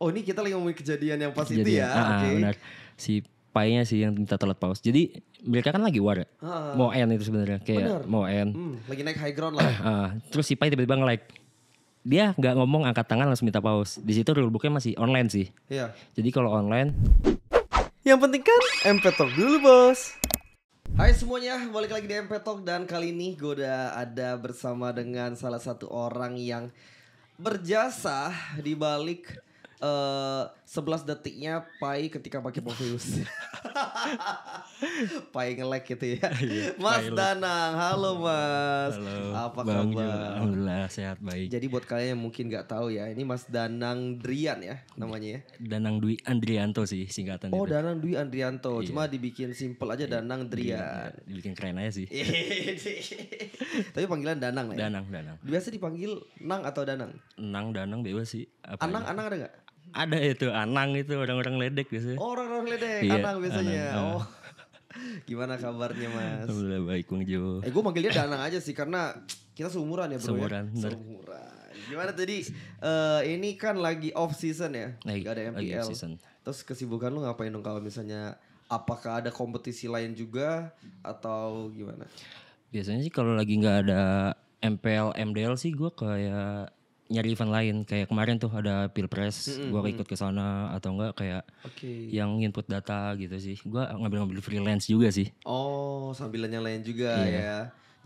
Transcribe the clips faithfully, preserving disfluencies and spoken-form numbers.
Oh ini kita lagi ngomongin kejadian yang pas kejadian. Itu ya. Ah, okay. Benar. Si Pai-nya sih yang minta telat pause. Jadi mereka kan lagi war. Ah, mau end itu sebenarnya kayak bener. Mau end. Hmm, lagi naik high ground lah. Ah, terus si Pai tiba-tiba nge-like. Dia nggak ngomong angkat tangan langsung minta pause. Di situ rulebooknya masih online sih. Iya. Jadi kalau online, yang penting kan M P Talk dulu bos. Hai semuanya, balik lagi di M P Talk dan kali ini gue udah ada bersama dengan salah satu orang yang berjasa di balik Uh, sebelas detiknya Pai ketika pakai Povius. Pai nge-lag gitu ya. Mas Danang, halo Mas. Halo, apa bang kabar? Alhamdulillah sehat baik. Jadi buat kalian yang mungkin nggak tahu ya, ini Mas Danang Drian ya namanya ya. Danang Dwi Andrianto sih singkatan. Oh itu. Danang Dwi Andrianto, iya. Cuma dibikin simple aja Danang Drian. Dibikin keren aja sih. Tapi panggilan Danang ya. Danang, Danang. Biasa dipanggil Nang atau Danang? Nang, Danang bebas sih. Apa Anang, ya? Anang ada nggak? Ada itu Anang itu orang-orang ledek biasanya. Oh, orang-orang ledek iya, Anang biasanya. Anang. Oh. Gimana kabarnya Mas? Alhamdulillah baik Bang Jo. Eh gue manggilnya Danang aja sih karena kita seumuran ya bro. Seumuran. Ya? Seumuran. Gimana tadi? Uh, ini kan lagi off season ya. Lagi, gak ada M P L. Terus kesibukan lu ngapain dong kalau misalnya apakah ada kompetisi lain juga atau gimana? Biasanya sih kalau lagi nggak ada M P L M D L sih gue kayak nyari event lain kayak kemarin tuh ada pilpres, mm-hmm. Gue ikut ke sana atau enggak kayak okay. Yang input data gitu sih. Gue ngambil-ngambil freelance juga sih. Oh sambilan yang lain juga iya. Ya.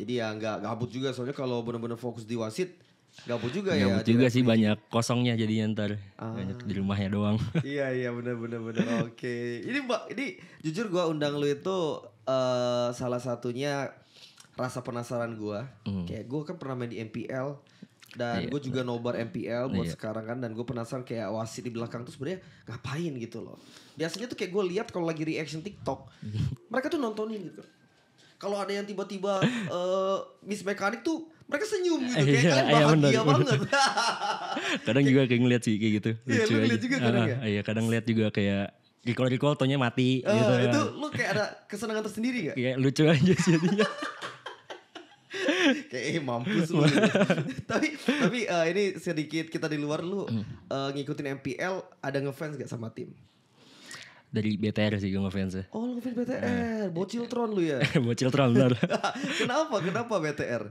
Jadi ya nggak gabut juga soalnya kalau benar-benar fokus di wasit gabut juga gabut ya. Gabut juga sih banyak kosongnya jadinya ntar ah. Banyak di rumahnya doang. Iya iya benar-benar benar. Oke okay. Ini mbak ini jujur gue undang lu itu uh, salah satunya rasa penasaran gue. Mm. Kayak gue kan pernah main di M P L. Dan iya, gue juga nobar M P L buat iya. Sekarang kan. Dan gue penasaran kayak wasit di belakang tuh sebenarnya ngapain gitu loh. Biasanya tuh kayak gue lihat kalau lagi reaction TikTok mereka tuh nontonin gitu. Kalau ada yang tiba-tiba uh, miss mekanik tuh mereka senyum gitu. Kayak kalian bahagia iya, bener, banget bener. Kadang juga kayak ngeliat sih kayak gitu. Iya lu ngeliat juga kadang ah, ya iya, kadang ngeliat juga kayak recall-recall tonya mati uh, gitu. Itu lu kayak ada kesenangan tersendiri gak? Kayak lucu aja sih jadinya. Kayak eh, mampus lu. Tapi tapi uh, ini sedikit kita di luar lu uh, ngikutin M P L ada ngefans gak sama tim? Dari B T R sih gue ngefans. Oh lu ngefans B T R, uh, bocil tron lu ya. Bocil tron benar. Kenapa? Kenapa B T R?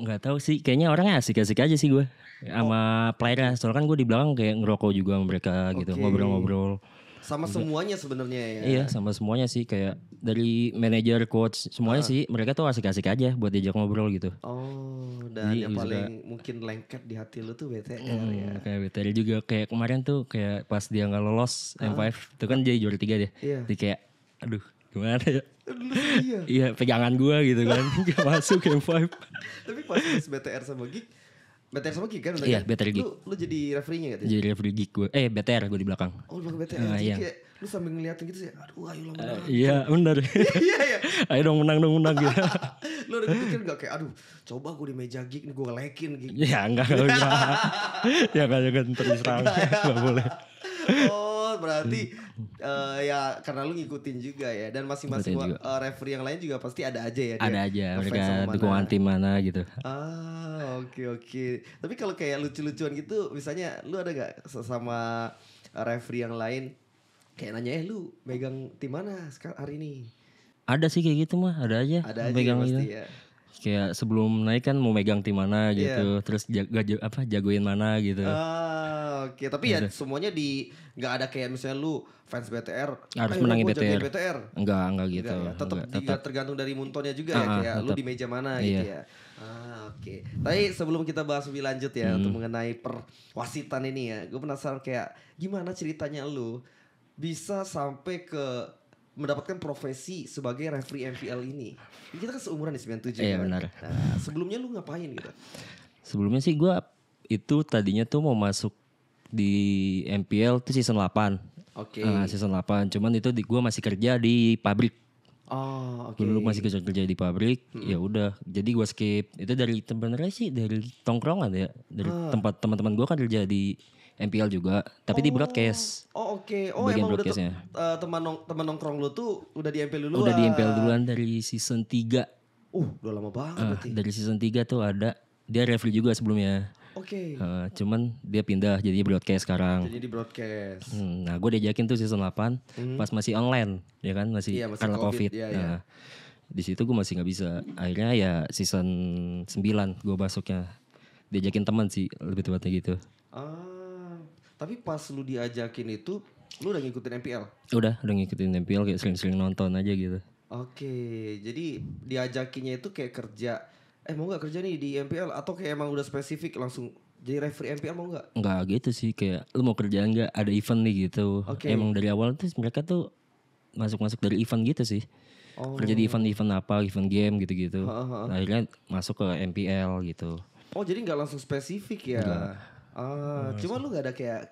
Gak tahu sih, kayaknya orangnya asik-asik aja sih gue sama oh. Playernya. Soalnya kan gue di belakang kayak ngerokok juga sama mereka okay. Gitu, ngobrol-ngobrol. Sama semuanya sebenarnya ya. Iya, sama semuanya sih kayak dari manajer, coach, semuanya ah. Sih mereka tuh asik-asik aja buat diajak ngobrol gitu. Oh, dan jadi yang paling juga, mungkin lengket di hati lu tuh B T R hmm, ya. Kayak B T R juga kayak kemarin tuh kayak pas dia enggak lolos ah. M five itu kan jadi juara tiga deh. Iya. Jadi kayak aduh, gimana ya? Iya. Iya, pegangan gua gitu kan. Enggak masuk M five. Tapi pas B T R sama Geek B T R sama Geek kan? Iya, B T R Geek. Lu, lu jadi referee-nya gak? Jadi referee Geek gue. Eh, B T R gue di belakang. Oh, lu B T R. Uh, iya. Kayak, lu sambil ngeliatin gitu sih. Aduh, ayo lah menang. Uh, iya, benar. Iya, iya. Ayo dong menang, dong menang gitu. Lu udah kepikiran gak kayak, aduh, coba gue di meja Geek nih gue ngelekin Geek. Ya, enggak. Enggak. Ya, enggak terus terang. Enggak boleh. Oh, berarti uh, ya karena lu ngikutin juga ya. Dan masing-masing uh, referee yang lain juga pasti ada aja ya. Ada aja, mereka dukungan tim mana gitu. Ah. Oke oke, tapi kalau kayak lucu-lucuan gitu, misalnya lu ada gak sesama referee yang lain kayak nanya eh lu megang tim mana sekarang hari ini? Ada sih kayak gitu mah, ada aja. Ada aja megang pasti gitu. Ya. Kayak sebelum naik kan mau megang tim mana gitu, yeah. Terus jaga apa jagoin mana gitu. Ah oke, okay. Tapi ya, ya semuanya di nggak ada kayak misalnya lu fans B T R harus menangin B T R. B T R. Enggak enggak gitu. Enggak, ya. Tetap enggak, tetap tergantung dari Moontonnya juga ah, ya kayak tetap. Lu di meja mana iya. Gitu ya. Ah oke. Okay. Tapi sebelum kita bahas lebih lanjut ya hmm. Untuk mengenai perwasitan ini ya, gue penasaran kayak gimana ceritanya lu bisa sampai ke mendapatkan profesi sebagai referee M P L ini. Kita kan seumuran di sembilan puluh tujuh. Iya benar. Nah, sebelumnya lu ngapain gitu? Sebelumnya sih gue itu tadinya tuh mau masuk di M P L tuh season delapan. Oke. Okay. Nah, season delapan. Cuman itu gue masih kerja di pabrik. Oh oke. Okay. Dulu masih kerja kerja di pabrik. Mm-hmm. Ya udah. Jadi gue skip. Itu dari sebenarnya sih dari tongkrongan ya. Dari ah. Tempat teman-teman gue kan kerja di M P L juga, tapi oh, di broadcast. Oh oke, okay. Oh bagian emang udah te- uh, teman nong- teman nongkrong lu tuh udah di M P L duluan. Udah di M P L duluan dari season tiga. Uh, udah lama banget uh, berarti. Dari season tiga tuh ada, dia referee juga sebelumnya. Oke. Okay. Uh, cuman dia pindah jadinya broadcast sekarang. Jadi di broadcast. Hmm, nah, gue diajakin tuh season delapan hmm. pas masih online, ya kan masih, iya, masih karena COVID. COVID. Iya, nah, iya. Di situ gue masih nggak bisa. Akhirnya ya season sembilan gue masuknya. Diajakin teman sih lebih tepatnya gitu. Ah, tapi pas lu diajakin itu, lu udah ngikutin M P L? Udah, udah ngikutin M P L kayak sering-sering nonton aja gitu. Oke, jadi diajakinnya itu kayak kerja. Eh mau gak kerja nih di M P L atau kayak emang udah spesifik langsung jadi referee M P L mau gak? Enggak gitu sih, kayak lu mau kerjaan gak ada event nih gitu. Okay. Emang dari awal tuh mereka tuh masuk-masuk dari event gitu sih. Oh. Kerja di event-event apa, event game gitu-gitu. Nah, akhirnya masuk ke M P L gitu. Oh jadi gak langsung spesifik ya? Enggak. Ah, cuma lu gak ada kayak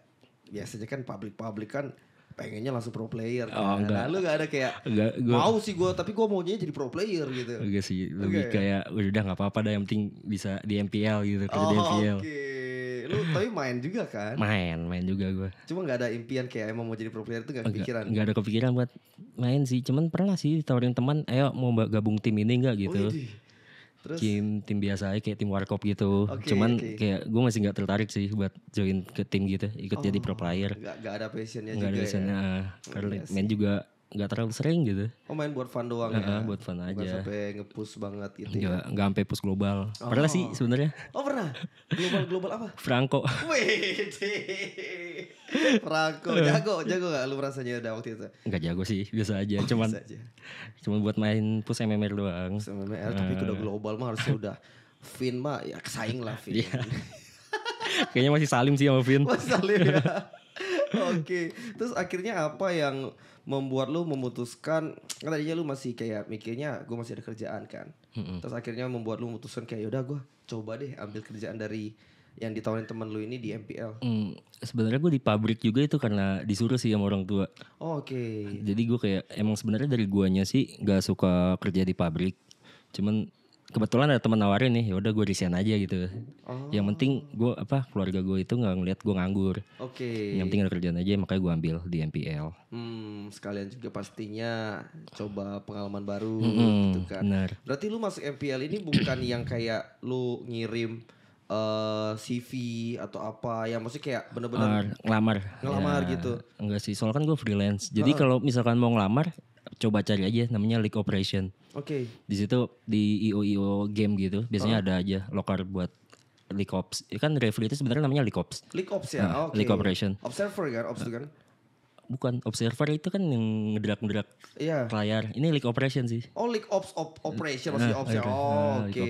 biasanya kan publik-publik kan pengennya langsung pro player kan. Oh, enggak. Lalu gak ada kayak enggak, gua, mau sih gue tapi gue maunya jadi pro player gitu. Enggak sih lebih okay. Kayak udah gak apa-apa dah yang penting bisa di M P L gitu. Oh oke okay. Lu tapi main juga kan? Main, main juga gue. Cuma gak ada impian kayak emang mau jadi pro player itu gak kepikiran? Enggak, gak ada kepikiran buat main sih. Cuman pernah sih tawarin teman ayo mau gabung tim ini gak gitu. Uidih. Terus? Tim, tim biasa aja kayak tim warkop gitu. Okay, cuman okay. Kayak gue masih gak tertarik sih buat join ke tim gitu. Ikut oh, jadi pro player. Gak, gak ada passionnya gak juga ada passionnya, ya? Karena oh, main juga gak terlalu sering gitu. Oh main buat fun doang uh, ya? Buat fun aja. Bukan sampai nge-push banget gitu gak, ya? Gak sampai push global. Oh. Pernah sih sebenarnya. Oh pernah? Global-global apa? Franco. Wih Franco. Jago, jago gak lu rasanya ada waktu itu? Gak jago sih, biasa aja. Oh, cuman aja. Cuman buat main push M M R doang. Push M M R uh. tapi udah global mah harusnya udah. Finn mah ya saing lah Finn. Kayaknya masih salim sih sama Finn. Masih salim ya? Oke, okay. Terus akhirnya apa yang membuat lu memutuskan? Kan tadinya lu masih kayak mikirnya gue masih ada kerjaan kan. Mm-hmm. Terus akhirnya membuat lu memutuskan kayak yaudah gue coba deh ambil kerjaan dari yang ditawarin teman lu ini di M P L. Mm, sebenarnya gue di pabrik juga itu karena disuruh sih sama orang tua. Oh, oke. Okay. Jadi gue kayak emang sebenarnya dari guanya sih nggak suka kerja di pabrik. Cuman kebetulan ada teman nawarin nih, yaudah gue resign aja gitu. Oh. Yang penting gue apa keluarga gue itu nggak ngeliat gue nganggur. Oke. Okay. Yang penting ada kerjaan aja, makanya gue ambil di M P L. Hmm, sekalian juga pastinya coba pengalaman baru mm-hmm, gitu kan. Benar. Berarti lu masuk M P L ini bukan yang kayak lu ngirim uh, C V atau apa, yang maksudnya kayak benar-benar uh, ngelamar. Ngelamar ya, gitu. Enggak sih, soalnya kan gue freelance. Jadi uh-uh. kalau misalkan mau ngelamar, coba cari aja namanya League Operation. Oke. Okay. Di situ di I O I O game gitu. Biasanya oh. ada aja locker buat League Ops. Kan referee itu sebenarnya namanya League Ops. League Ops ya. Nah, okay. League Operation. Observer kan, Ops itu kan. Bukan observer itu kan yang ngederak-ngederak yeah. layar. Ini League Operation sih. Oh, League Ops op, Operation maksudnya Ops. Oke.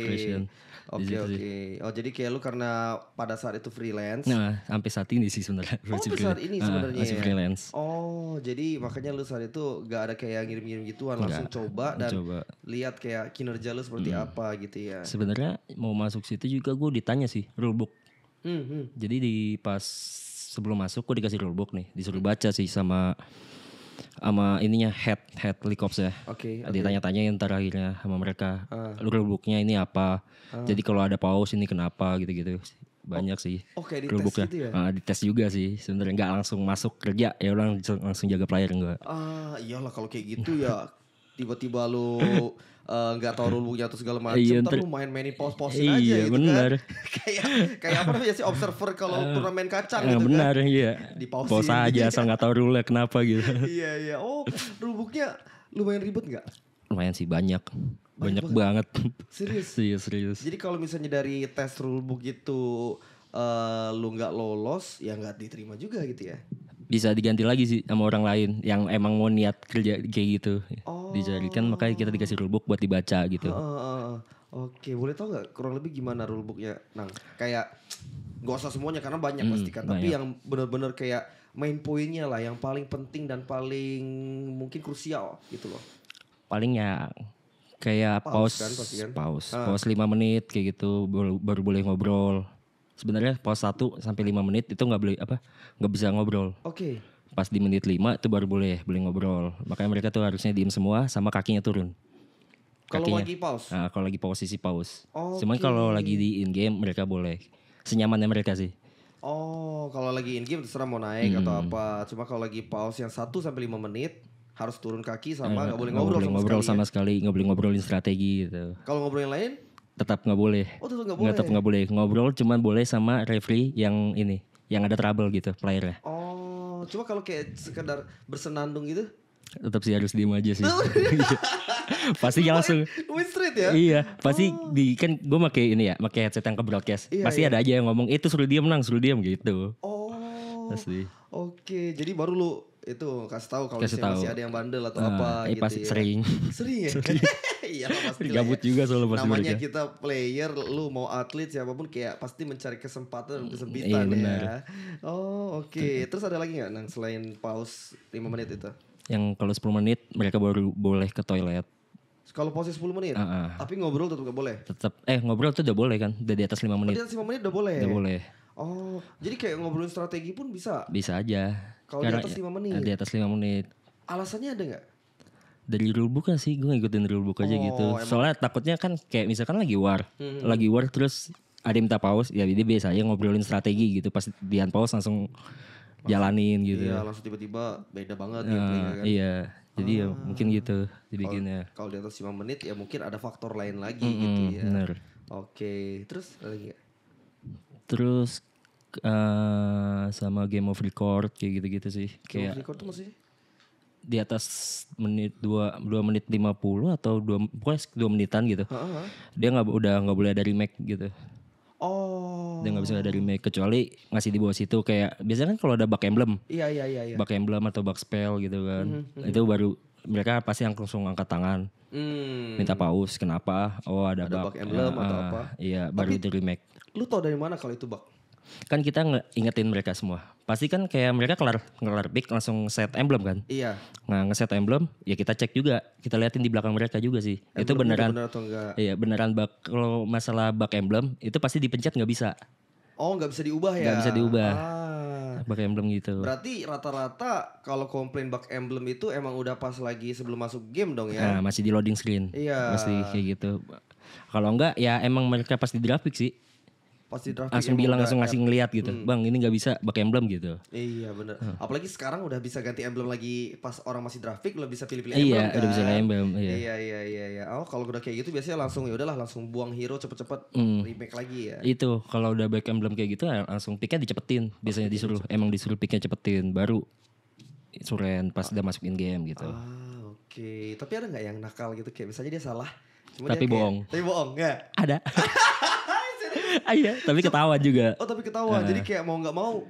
Oke, oke. Oh, jadi kayak lu karena pada saat itu freelance. Nah, sampai saat ini sih sebenarnya. Oh, sampai saat ini sebenarnya. Uh, masih freelance. Oh, jadi makanya lu saat itu gak ada kayak ngirim-ngirim gituan, langsung Enggak. coba dan coba. Lihat kayak kinerja lu seperti hmm. apa gitu ya. Sebenarnya mau masuk situ juga gue ditanya sih rulebook. Hmm. Jadi di pas sebelum masuk gue dikasih rulebook nih, disuruh baca sih sama sama ininya head head League Ops ya. Oke. Okay, okay. Ditanya-tanya ntar akhirnya sama mereka. Uh. Rulebooknya ini apa? Uh. Jadi kalau ada pause ini kenapa gitu-gitu. Banyak oh, sih. Oke, okay, dites gitu ya. Uh, dites juga sih. Sebenarnya nggak langsung masuk kerja ya orang langsung jaga player enggak. Ah, uh, iyalah kalau kayak gitu ya. Tiba-tiba lu nggak uh, tahu rulebooknya atau segala macam, iya, tapi lu main-mainin pos-posin aja iya, gitu bener. Kan. Kayak kayak apa namanya sih observer kalau uh, turnamen kacang gitu bener, kan. Iya. Dipausin. Pos aja gitu, asal nggak kan. Tahu rule kenapa gitu. Iya iya. Oh rulebooknya lumayan ribet nggak? Lumayan sih banyak. Banyak, banyak banget. banget. Serius? Serius serius. Jadi kalau misalnya dari tes rulebook itu uh, lu nggak lolos, ya nggak diterima juga gitu ya? Bisa diganti lagi sih sama orang lain yang emang mau niat kerja kayak gitu. Oh. Dijadikan makanya kita dikasih rulebook buat dibaca gitu. Uh, Oke, okay. Boleh tau gak kurang lebih gimana rulebooknya? Nah kayak gak usah semuanya karena banyak hmm, pastikan. Banyak. Tapi yang benar-benar kayak main poinnya lah yang paling penting dan paling mungkin krusial gitu loh. Paling ya kayak pause, pause, pause, ah. pause lima menit kayak gitu baru, baru boleh ngobrol. Sebenarnya pos satu sampai lima menit itu nggak boleh apa nggak bisa ngobrol. Oke. Okay. Pas di menit lima itu baru boleh boleh ngobrol. Makanya mereka tuh harusnya diem semua sama kakinya turun. Kalau lagi pause. Nah, kalau lagi posisi pause. Okay. Cuman kalau lagi di in game mereka boleh senyamannya mereka sih. Oh, kalau lagi in game terserah mau naik hmm. atau apa. Cuma kalau lagi pause yang satu sampai lima menit harus turun kaki sama nggak eh, boleh ngobrol, ngobrol sama, ngobrol sekali, sama ya? Sekali. Nggak boleh ngobrolin strategi gitu. Kalau ngobrolin lain? Tetap nggak boleh. Oh, tetap nggak boleh. Tetap nggak boleh. Ngobrol cuman boleh sama referee yang ini, yang ada trouble gitu playernya. Oh, cuma kalau kayak sekedar bersenandung gitu? Tetap sih harus diem aja sih. Pasti ya langsung. Win street ya? Iya, pasti oh. di kan gue pakai ini ya, pakai headset yang ke broadcast. Iya, pasti iya. ada aja yang ngomong itu suruh diem nang, suruh diem gitu. Oh. Pasti. Oke, jadi baru lu itu kasih tahu kalau masih tahu. Ada yang bandel atau uh, apa eh, gitu. Pasti ya. Sering. Sering ya. Sering. Iya pasti gabut ya. Juga soalnya pasti namanya mereka. Kita player, lu mau atlet siapapun kayak pasti mencari kesempatan dan kesempitan iya, ya. Oh oke, okay. Terus ada lagi nggak nang selain pause lima menit itu? Yang kalau sepuluh menit mereka baru boleh ke toilet. Kalau pause sepuluh menit, uh-uh. tapi ngobrol tetap nggak boleh. Tetap, eh ngobrol tuh udah boleh kan, udah di atas lima menit. Oh, di atas lima menit udah boleh. Udah boleh. Oh, jadi kayak ngobrolin strategi pun bisa? Bisa aja. Kalau di atas lima menit? Di atas lima menit. Alasannya ada nggak? Dari rulebook kan sih, gue ngikutin rulebook aja oh, gitu. Soalnya emang. Takutnya kan kayak misalkan lagi war. Hmm. Lagi war terus ada yang minta pause. Ya dia biasa aja ngobrolin strategi gitu. Pas dian pause langsung Mas, jalanin gitu. Iya langsung tiba-tiba beda banget uh, gitu ya kan. Iya jadi ah. ya mungkin gitu dibikinnya. Kalau di atas lima menit ya mungkin ada faktor lain lagi mm-hmm, gitu ya. Bener. Oke terus ada lagi gak? Terus uh, sama game of record kayak gitu-gitu sih. Game kayak, of record tuh maksudnya? Di atas menit dua menit lima puluh atau dua pokoknya dua menitan gitu. Uh-huh. Dia enggak udah enggak boleh ada remake gitu. Oh. Dia enggak bisa ada remake kecuali ngasih di bawah situ kayak biasanya kan kalau ada bug emblem. Iya iya iya iya. Bug emblem atau bug spell gitu kan. Mm-hmm, mm-hmm. Itu baru mereka pasti yang langsung angkat tangan. Mm. Minta pause kenapa? Oh ada, ada bug. Bug emblem uh, atau apa? Iya, tapi, baru di remake. Lu tau dari mana kalau itu bug? Kan kita ngingetin mereka semua. Pasti kan kayak mereka kelar kelar pick langsung set emblem kan. Iya. Nah ngeset emblem ya kita cek juga. Kita liatin di belakang mereka juga sih. Emblem itu beneran. Bener atau enggak? Iya beneran bug. Kalau masalah bug emblem itu pasti dipencet gak bisa. Oh gak bisa diubah ya. Gak bisa diubah. Ah. Bug emblem gitu. Berarti rata-rata kalau komplain bug emblem itu emang udah pas lagi sebelum masuk game dong ya. Nah masih di loading screen. Iya. Pasti kayak gitu. Kalau enggak ya emang mereka pasti grafik sih. Pasti langsung bilang langsung ngasih ngelihat gitu hmm. bang ini nggak bisa pakai emblem gitu. Iya benar hmm. apalagi sekarang udah bisa ganti emblem lagi pas orang masih grafik lo bisa pilih-pilih emblem iya, kan udah bisa emblem iya iya iya iya, iya. Oh kalau udah kayak gitu biasanya langsung ya udahlah langsung buang hero cepet-cepet hmm. remake lagi ya itu kalau udah back emblem kayak gitu langsung picknya dicepetin biasanya disuruh emang disuruh picknya cepetin baru suren pas ah. udah masukin game gitu ah, oke okay. Tapi ada nggak yang nakal gitu kayak misalnya dia salah cuma tapi dia bohong kayak, tapi bohong nggak ada. Iya, tapi ketawa juga. Oh, tapi ketawa. Uh, Jadi kayak mau nggak mau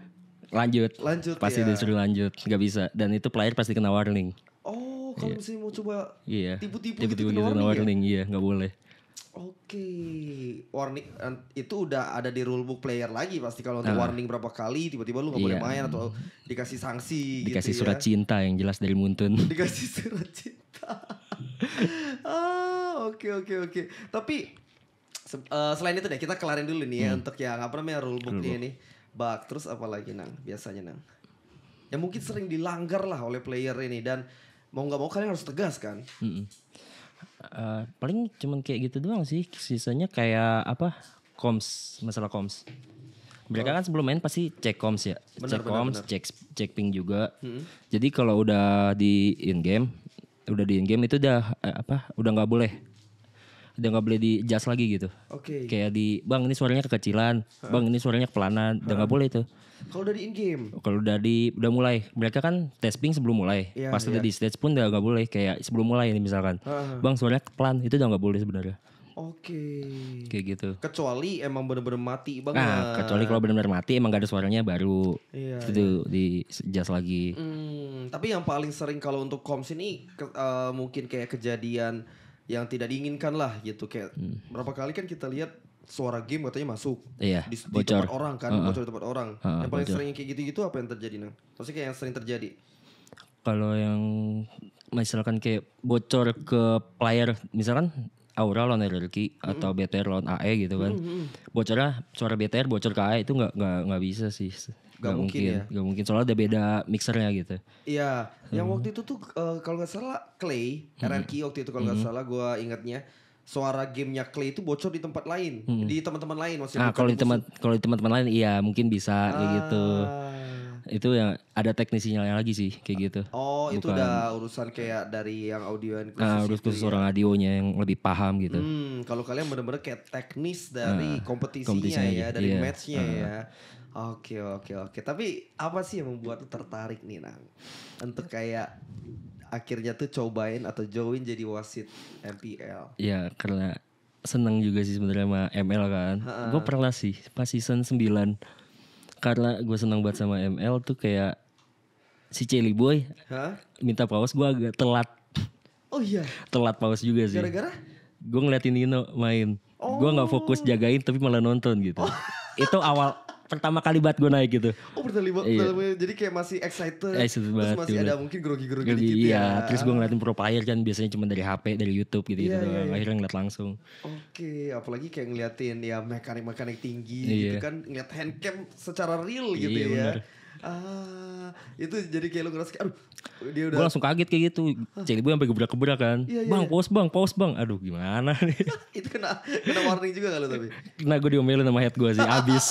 lanjut. Lanjut. Pasti ya. Disuruh lanjut, nggak bisa. Dan itu player pasti kena warning. Oh, kalau yeah. misalnya mau coba yeah. tipu-tipu, tipu-tipu gitu, gitu kena warning, ya? Iya, nggak boleh. Oke, okay. Warning itu udah ada di rulebook player lagi pasti kalau untuk uh, warning berapa kali tiba-tiba lu nggak iya. boleh main atau dikasih sanksi. Dikasih gitu surat ya. Cinta yang jelas dari Moonton. Dikasih surat cinta. Ah, oke oke oke. Tapi Uh, selain itu deh kita kelarin dulu nih ya hmm. untuk yang apa namanya rulebook dia nih bug terus apalagi nang biasanya nang yang mungkin sering dilanggar lah oleh player ini dan mau nggak mau kalian harus tegas kan hmm. uh, paling cuman kayak gitu doang sih sisanya kayak apa koms masalah koms mereka oh. kan sebelum main pasti cek koms ya bener, cek bener, koms bener. cek cek ping juga hmm. jadi kalau udah di in game udah di in game itu udah apa udah nggak boleh udah gak boleh di adjust lagi gitu. Oke. Okay. Kayak di bang ini suaranya kekecilan, huh? bang ini suaranya kepelanan, huh? udah gak boleh itu. Kalau udah di in game? Kalau udah di udah mulai, mereka kan testing sebelum mulai. Yeah, pas yeah. udah di stage pun udah gak boleh kayak sebelum mulai ini misalkan. Huh? Bang suaranya kepelan, itu udah gak boleh sebenarnya. Oke. Okay. Kayak gitu. Kecuali emang benar-benar mati banget. Nah, kecuali kalau benar-benar mati emang gak ada suaranya baru yeah, itu yeah. di adjust lagi. Hmm, tapi yang paling sering kalau untuk comms ini ke, uh, mungkin kayak kejadian yang tidak diinginkan lah gitu kayak hmm. berapa kali kan kita lihat suara game katanya masuk iya, di, di tempat orang kan uh-uh. bocor di tempat orang uh-uh, yang paling bocor. Sering kayak gitu-gitu apa yang terjadi nang? Maksudnya kayak yang sering terjadi kalau yang misalkan kayak bocor ke player misalkan Aura lawan R R G mm-hmm. atau B T R lawan A E gitu kan mm-hmm. bocornya suara B T R bocor ke A E itu nggak nggak nggak bisa sih Gak, gak mungkin, mungkin ya Gak mungkin soalnya ada beda mixernya gitu. Iya hmm. Yang waktu itu tuh uh, kalau gak salah Clay hmm. Aaron Key waktu itu kalau hmm. gak salah gue ingatnya suara gamenya Clay itu bocor di tempat lain hmm. di teman-teman lain maksudnya. Nah kalau di teman kalau di teman-teman lain iya mungkin bisa ah. kayak gitu. itu yang ada teknisinya lagi sih kayak gitu. Oh, bukan, itu udah urusan kayak dari yang audio yang khusus. Nah, urus khusus ya, orang audionya yang lebih paham gitu. Hmm, kalau kalian benar-benar kayak teknis dari nah, kompetisinya, kompetisinya ya, gitu, dari iya, matchnya uh, ya. Oke, oke, oke. Tapi apa sih yang membuat lu tertarik nih, Nang? Untuk kayak akhirnya tuh cobain atau join jadi wasit M P L. Iya, karena seneng juga sih sebenarnya sama M L kan. Gue pernah sih pas season sembilan, karena gue seneng banget sama M L tuh kayak si Celi Boy ha? minta paus, gue agak telat. Oh iya? Telat paus juga sih. Gara-gara? Gue ngeliatin Nino main. Oh. Gue gak fokus jagain tapi malah nonton gitu. Oh. Itu awal pertama kali banget gue naik gitu. Oh pertama iya. Jadi kayak masih excited, excited terus masih juga ada mungkin grogi-grogi dikit gitu ya. Iya, terus gue ngeliatin pro player kan biasanya cuma dari H P, dari YouTube gitu, iya, gitu iya, iya. Akhirnya ngeliat langsung. Oke, okay, apalagi kayak ngeliatin ya mekanik-mekanik tinggi iya, gitu kan. Ngeliat handcam secara real iya, gitu ya bener. Ah, itu jadi kayak lu ngerasa kayak aduh dia udah. Gue langsung kaget kayak gitu. Cek ibu sampai gebrak-gebrak kan. Iya, iya. Bang, pause bang, pause bang. Aduh, gimana nih? Itu kena kena warning juga kalau tapi. Nah, gue diomelin sama head gue sih abis.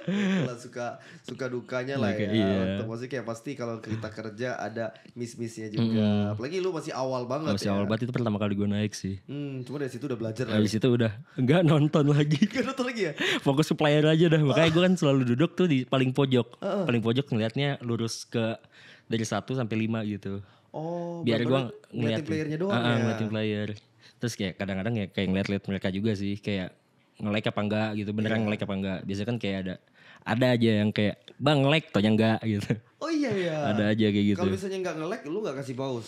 Kalau suka suka dukanya lah ya. Iya. Maksudnya kayak pasti kalau kita kerja ada miss-missnya juga. Hmm. Apalagi lu masih awal banget. Masih ya, awal banget, itu pertama kali gue naik sih. Hmm, cuma dari situ udah belajar. Dari situ udah enggak nonton lagi. Enggak nonton lagi ya. Fokus ke player aja dah. Makanya gue kan selalu duduk tuh di paling pojok. Uh-uh. Paling pojok ngelihatnya lurus ke dari satu sampai lima gitu. Oh, biar gue ngeliatin playernya doang. Heeh, ya, ngeliatin player. Terus kayak kadang-kadang ya kayak ngeliat-liat mereka juga sih, kayak nge-like apa enggak gitu, beneran yeah, nge-like apa enggak. Biasanya kan kayak ada ada aja yang kayak bang nge-like tonya enggak gitu. Oh iya ya. Ada aja kayak gitu. Kalau misalnya enggak nge-like lu enggak kasih paus.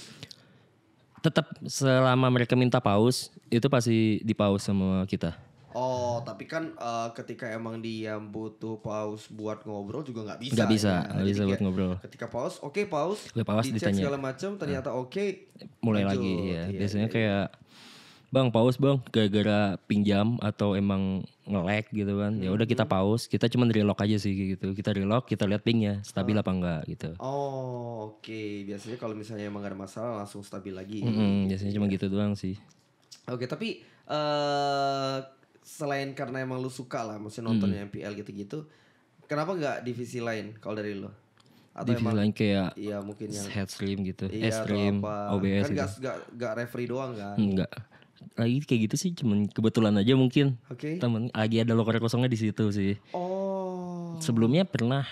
Tetap selama mereka minta paus itu pasti dipaus sama kita. Oh, tapi kan uh, ketika emang dia butuh paus buat ngobrol juga nggak bisa. Nggak bisa, nggak ya, bisa buat ngobrol. Ketika paus, oke okay, paus, paus dicek ditanya segala macam, ternyata oke. Okay, mulai lanjut lagi ya. Iya, biasanya iya, kayak bang paus bang, gara-gara pinjam atau emang nge-lag gitu kan. Ya udah kita paus, kita cuma relog aja sih gitu. Kita relog, kita lihat pingnya stabil oh, apa enggak gitu. Oh oke, okay, biasanya kalau misalnya emang gak ada masalah langsung stabil lagi. Mm-hmm, biasanya cuma gitu doang sih. Oke okay, tapi uh, selain karena emang lu suka lah maksudnya nontonnya mm, M P L gitu-gitu, kenapa gak divisi lain kalau dari lu? Atau divisi lain kayak ya, mungkin yang headstream gitu, iya, stream, O B S kan gitu. Kan gak, gak referee doang kan? Enggak. Lagi kayak gitu sih, cuman kebetulan aja mungkin okay, temen lagi ada loker kosongnya di situ sih. Oh. Sebelumnya pernah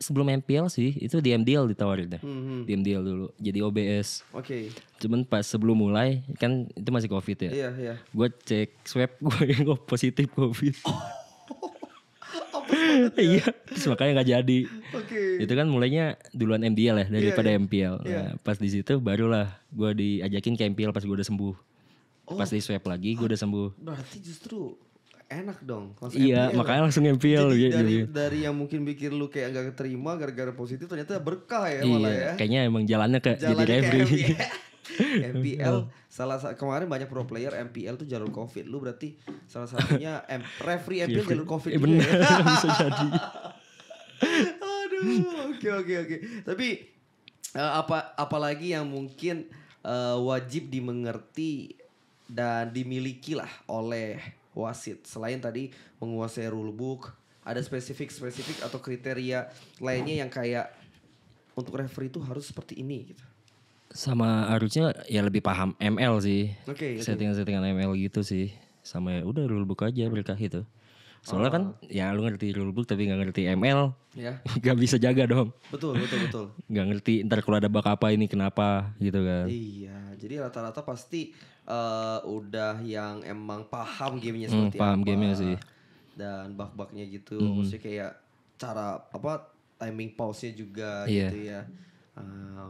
sebelum M P L sih itu di M D L ditawarin deh, mm-hmm, di M D L dulu jadi O B S. Oke. Okay. Cuman pas sebelum mulai kan itu masih COVID ya. Iya iya. Gue cek swab gue yang positif COVID. Iya, terus makanya nggak jadi. Oke. Okay. Itu kan mulainya duluan M D L ya daripada yeah, M P L. Yeah. Nah, pas di situ barulah gue diajakin ke M P L pas gue udah sembuh. Oh, pas di swab lagi gue udah sembuh. Berarti justru enak dong. Iya M P L, makanya langsung M P L. Jadi, ya, dari, jadi dari yang mungkin bikin lu kayak gak keterima gara-gara positif ternyata berkah ya iya, malah ya. Kayaknya emang jalannya ke jalannya jadi referee. M P L salah sa- kemarin banyak pro player M P L tuh jalur COVID. Lu berarti salah satunya M- referee M P L jalur COVID. Eh, bener ya? Bisa jadi. Aduh, oke oke oke. Tapi uh, apa apalagi yang mungkin uh, wajib dimengerti dan dimiliki lah oleh wasit selain tadi menguasai rulebook, ada spesifik-spesifik atau kriteria lainnya yang kayak untuk referee itu harus seperti ini gitu. Sama harusnya ya lebih paham M L sih. Oke. Okay, settingan-settingan okay, M L gitu sih. Sama ya udah rulebook aja mereka gitu. Soalnya oh, kan ya lu ngerti rulebook tapi gak ngerti M L ya. Gak bisa jaga dong. Betul betul betul. Gak ngerti ntar kalau ada bug apa ini kenapa gitu kan. Iya, jadi rata-rata pasti Uh, udah yang emang paham gamenya seperti hmm, paham apa gamenya sih, dan bug-bugnya gitu, mm-hmm, maksudnya kayak cara apa timing pause-nya juga yeah, gitu ya.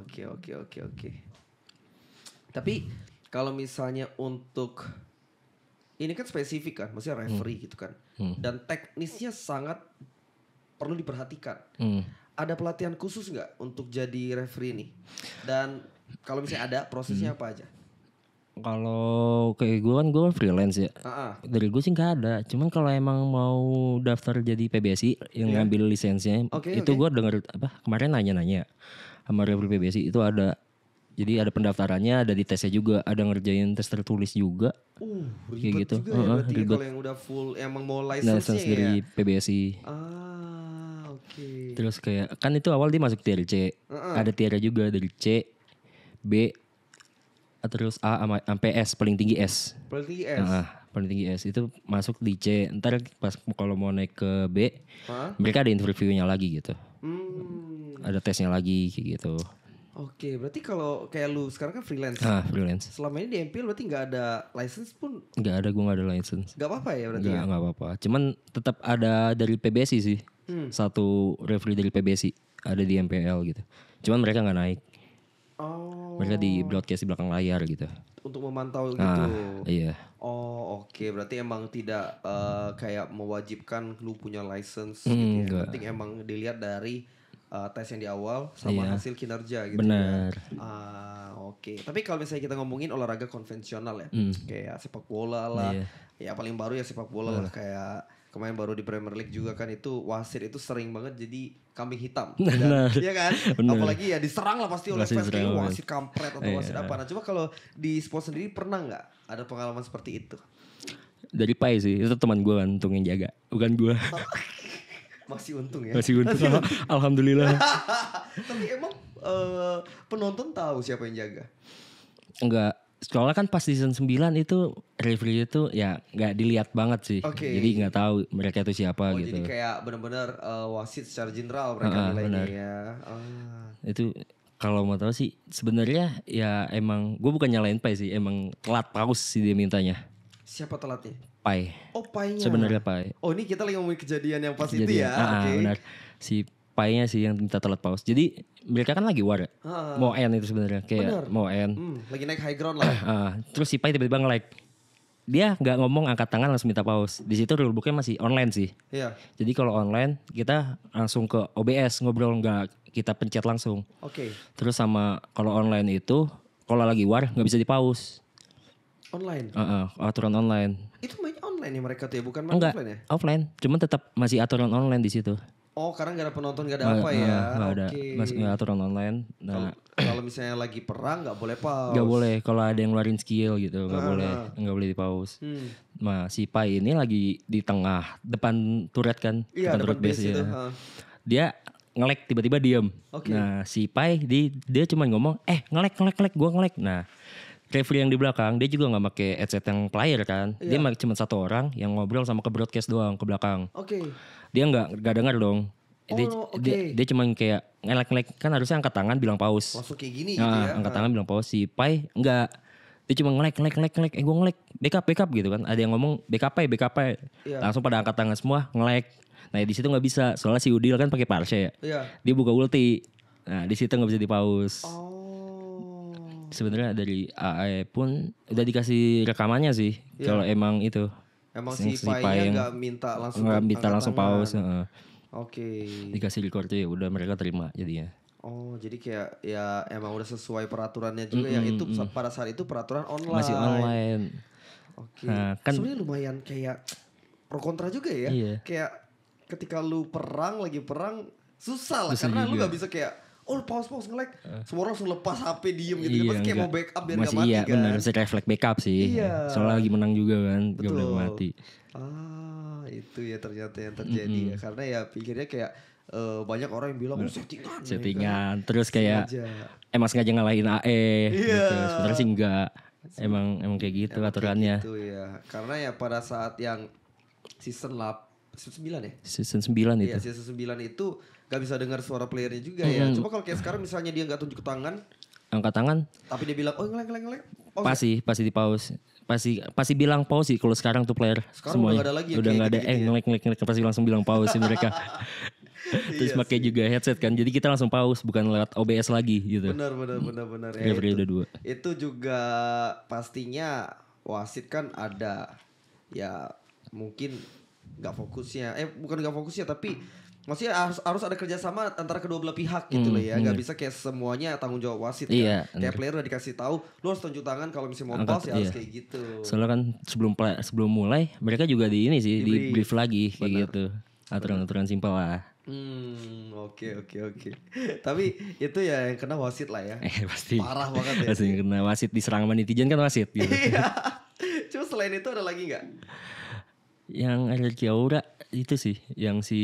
Oke oke oke oke. Tapi kalau misalnya untuk ini kan spesifik kan, maksudnya referee mm, gitu kan, mm, dan teknisnya sangat perlu diperhatikan. Mm. Ada pelatihan khusus nggak untuk jadi referee ini? Dan kalau misalnya ada prosesnya mm, apa aja? Kalau kayak gue kan gue freelance ya. Uh-uh. Dari gue sih nggak ada. Cuman kalau emang mau daftar jadi P B S I yang yeah, ngambil lisensinya, okay, itu okay, gue dengar apa kemarin nanya-nanya sama referee P B S I itu ada. Jadi ada pendaftarannya, ada di tesnya juga, ada ngerjain tes tertulis juga. Uh, ribet kayak gitu, juga ya, uh-huh, berarti ribet. Kalau yang udah full emang mau lisensinya ya. Lisensi dari P B S I. Ah, oke Okay. Terus kayak kan itu awal dia masuk tier C, uh-uh. ada tier juga dari C, B, terus A sampai S, paling tinggi S. Paling tinggi S. Nah, paling tinggi S itu masuk di C. Ntar pas kalau mau naik ke B, huh? mereka ada interviewnya lagi gitu. Hmm. Ada tesnya lagi kayak gitu. Oke, berarti kalau kayak lu sekarang kan freelance. Ah, freelance. Selama ini di M P L berarti nggak ada license pun? Nggak ada, gue nggak ada license. Nggak apa-apa ya berarti? Nggak, nggak ya? apa-apa. Cuman tetap ada dari P B S I sih. Hmm. Satu referee dari P B S I ada di M P L gitu. Cuman mereka nggak naik. Oh. Mereka di broadcast di belakang layar gitu. Untuk memantau gitu. Ah, iya. Oh, oke. Okay. Berarti emang tidak uh, kayak mewajibkan lu punya license. Hmm, gitu ya. Penting emang dilihat dari Uh, tes yang di awal sama iya. hasil kinerja gitu. Benar. Ya. Ah, oke. Okay. Tapi kalau misalnya kita ngomongin olahraga konvensional ya, mm. kayak sepak bola lah, iya. ya paling baru ya sepak bola uh. lah, kayak kemarin baru di Premier League juga kan, itu wasit itu sering banget jadi kambing hitam. Benar. Iya kan? Bener. Apalagi ya diserang lah pasti oleh fans kayak wasit kampret atau iya. wasit apa. Nah, coba kalau di sport sendiri pernah nggak ada pengalaman seperti itu? Dari Pai sih, itu teman gue kan untuk yang jaga, bukan gue. Masih untung ya. Masih untung. Masih untung. Alhamdulillah. Tapi emang uh, penonton tahu siapa yang jaga? Enggak. Soalnya kan pas season sembilan itu referee itu ya enggak dilihat banget sih. Okay. Jadi enggak tahu mereka itu siapa oh, gitu. Jadi kayak benar-benar uh, wasit secara general mereka nilainya ya. Ah. Itu kalau mau tahu sih sebenarnya ya emang gue bukan nyalain Pai sih, emang telat paus sih dia mintanya. Siapa telatnya? Pai. Oh, Pai-nya. Sebenarnya Pai. Oh, ini kita lagi ngomongin kejadian yang pas kejadian. itu ya. Ah, okay. Benar. Si Pai-nya sih yang minta telat paus. Jadi mereka kan lagi war. Ah, mau end itu sebenarnya kayak bener. mau end. Hmm, lagi naik high ground lah. Ah, terus si Pai tiba-tiba nge-like. Dia enggak ngomong angkat tangan langsung minta paus. Di situ rulebooknya masih online sih. Iya. Jadi kalau online kita langsung ke O B S ngobrol, enggak kita pencet langsung. Oke. Okay. Terus sama kalau online itu kalau lagi war enggak bisa dipaus. Online? Uh-uh, aturan online. Itu mainnya online ya mereka tuh ya? Bukan main Enggak, offline ya? Offline. Cuman tetap masih aturan online di situ. Oh, karena gak ada penonton, gak ada gak, apa uh, ya? Gak ada, okay. Masih gak aturan online. Nah, kalau misalnya lagi perang gak boleh pause. Gak boleh, kalau ada yang ngeluarin skill gitu. Gak nah, boleh, nah. gak boleh di-pause. Hmm. Nah, si Pai ini lagi di tengah, depan turret kan? Iya, depan, depan base itu. Ya. Dia nge-lag tiba-tiba diem. Okay. Nah, si Pai dia, dia cuma ngomong, eh nge-lag, nge-lag, nge-lag, gue nge-lag. Nah, referee yang di belakang dia juga nggak pakai headset yang player kan, yeah. dia cuma satu orang yang ngobrol sama ke broadcast doang ke belakang. Oke. Okay. Dia nggak nggak dengar dong. Oh, dia, okay. dia dia cuma kayak ngelek-ngelek kan, harusnya angkat tangan bilang paus. Langsung kayak gini nah, gitu ya. Angkat nah. tangan bilang paus. Si Pai nggak, dia cuma ngelek-ngelek-ngelek. Eh gue ngelek, backup backup gitu kan. Ada yang ngomong backup backup yeah. langsung pada angkat tangan semua ngelek. Nah di situ nggak bisa soalnya si Udil kan pakai parche ya. Yeah. Dia buka ulti. Nah di situ nggak bisa dipaus. Oh. Sebenarnya dari A E pun udah dikasih rekamannya sih, yeah. kalau emang itu. Emang si Pai-nya nggak minta langsung nggak minta langsung paus. Uh. Oke. Okay. Dikasih record ya, udah mereka terima jadinya. Oh, jadi kayak ya emang udah sesuai peraturannya juga, mm-hmm. yang itu pada saat itu peraturan online. Masih online. Oke. Okay. Nah, kan sebenarnya lumayan kayak pro kontra juga ya. Iya. Kayak ketika lu perang lagi perang susah lah bisa karena juga. Lu nggak bisa kayak oh pause-pause nge-lag, uh. semua orang langsung lepas H P diem gitu. Iya, pasti kayak enggak. Mau backup biar masih gak mati iya, kan. Masih iya bener, masih refleks backup sih. Iya. Soalnya lagi menang juga kan, betul. Gak boleh mati. Ah itu ya ternyata yang terjadi mm-hmm. ya. Karena ya pikirnya kayak uh, banyak orang yang bilang, oh settingan. Settingan, ya, kan? Terus kayak sengaja. emang sengaja ngalahin A E yeah. gitu. Sebenarnya sih enggak, emang emang kayak gitu emang aturannya. Kayak gitu ya, karena ya pada saat yang season delapan, season sembilan ya? Season sembilan itu. Iya season sembilan itu gak bisa dengar suara playernya juga hmm. ya. Coba kalau kayak sekarang misalnya dia gak tunjuk ke tangan, angkat tangan, tapi dia bilang oh ngeleng ngeleng ngeleng. Pasti pasti di pause. Pasti pasti bilang pause sih kalau sekarang tuh player. Sekarang semuanya udah gak ada lagi. Udah gak ada eh ngeleng ngeleng ngeleng pasti langsung bilang pause sih mereka. Terus iya pakai juga headset kan. Jadi kita langsung pause bukan lewat O B S lagi gitu. Benar benar benar benar ya. Referee udah dua. Itu juga pastinya wasit kan ada ya mungkin gak fokusnya. Eh bukan gak fokusnya tapi maksudnya harus, harus ada kerjasama antara kedua belah pihak gitu hmm, loh ya. Gak hmm. bisa kayak semuanya tanggung jawab wasit iya, kan. Kayak player udah dikasih tahu, lu harus tunjuk tangan kalau misalnya mau pass ya iya. harus kayak gitu. Soalnya kan sebelum sebelum mulai mereka juga di ini sih, di brief, di brief lagi kayak bener. Gitu. Aturan-aturan simpel lah. Hmm, oke oke oke. Tapi itu ya yang kena wasit lah ya. Eh, pasti. Parah banget ya. Pasti yang kena wasit, diserang sama netizen kan wasit gitu. Cuma selain itu ada lagi gak? Yang R R G Aura itu sih, yang si